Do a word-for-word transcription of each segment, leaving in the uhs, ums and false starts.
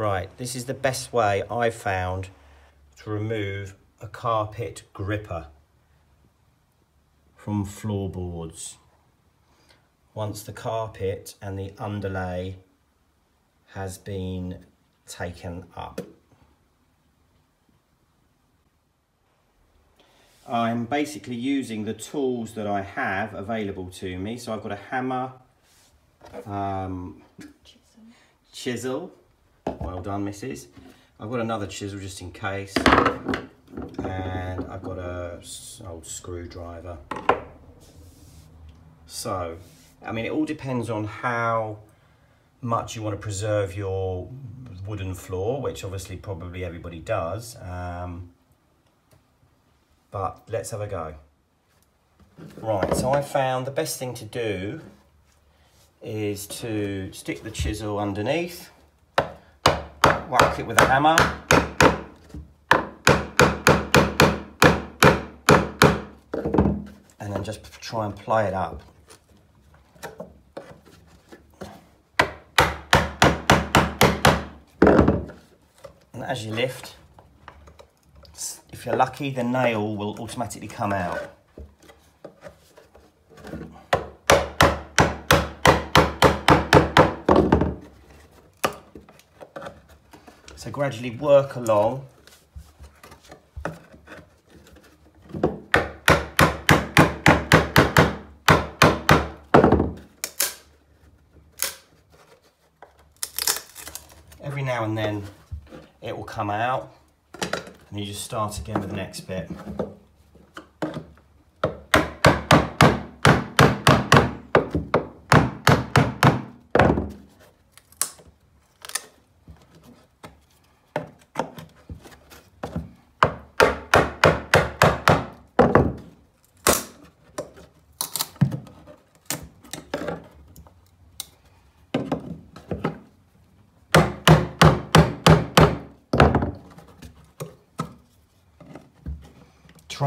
Right, this is the best way I've found to remove a carpet gripper from floorboards. Once the carpet and the underlay has been taken up. I'm basically using the tools that I have available to me. So I've got a hammer, um, chisel. chisel, well done missus. I've got another chisel just in case. And I've got a old screwdriver. So, I mean, it all depends on how much you want to preserve your wooden floor, which obviously probably everybody does. Um, But let's have a go. Right, so I found the best thing to do is to stick the chisel underneath, whack it with a hammer, and then just try and ply it up. And as you lift, if you're lucky, the nail will automatically come out. So gradually work along. Every now and then it will come out. And you just start again with the next bit.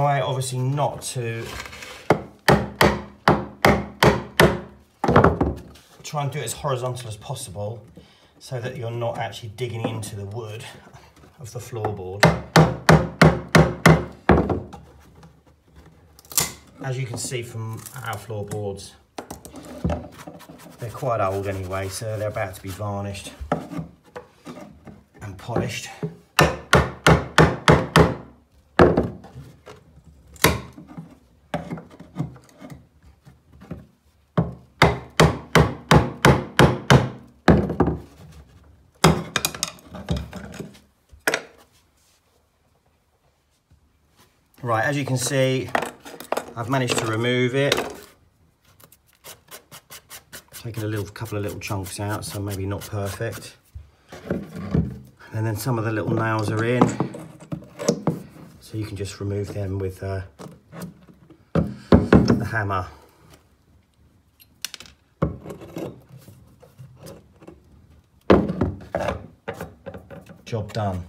Try obviously not to, try and do it as horizontal as possible so that you're not actually digging into the wood of the floorboard. As you can see from our floorboards, they're quite old anyway, so they're about to be varnished and polished. Right, as you can see, I've managed to remove it. Taking a little couple of little chunks out, so maybe not perfect. And then some of the little nails are in, so you can just remove them with uh, the hammer. Job done.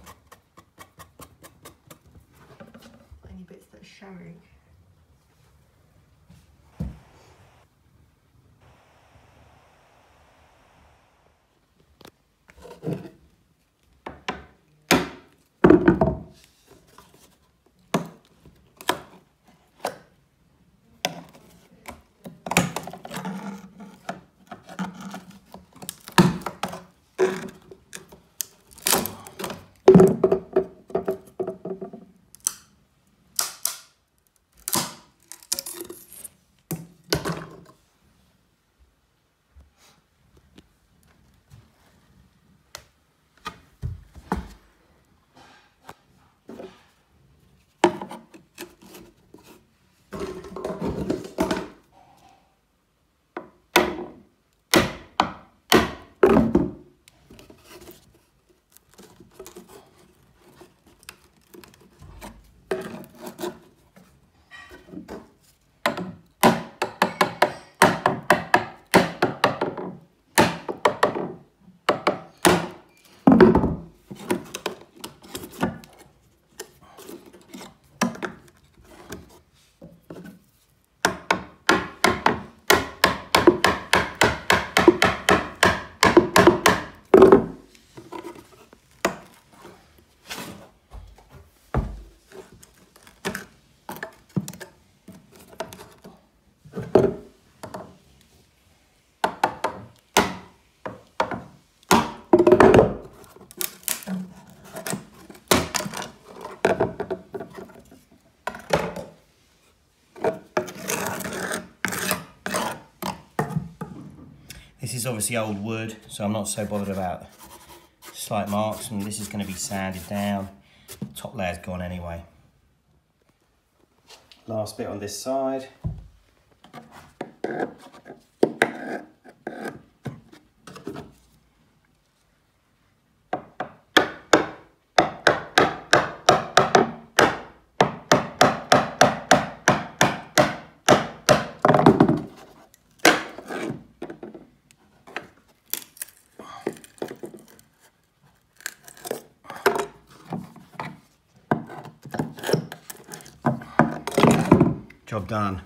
This is obviously old wood, so I'm not so bothered about slight marks, and this is going to be sanded down. Top layer's gone anyway. Last bit on this side. Job done.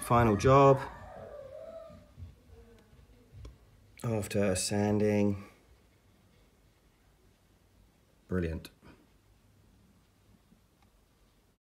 Final job after sanding. Brilliant.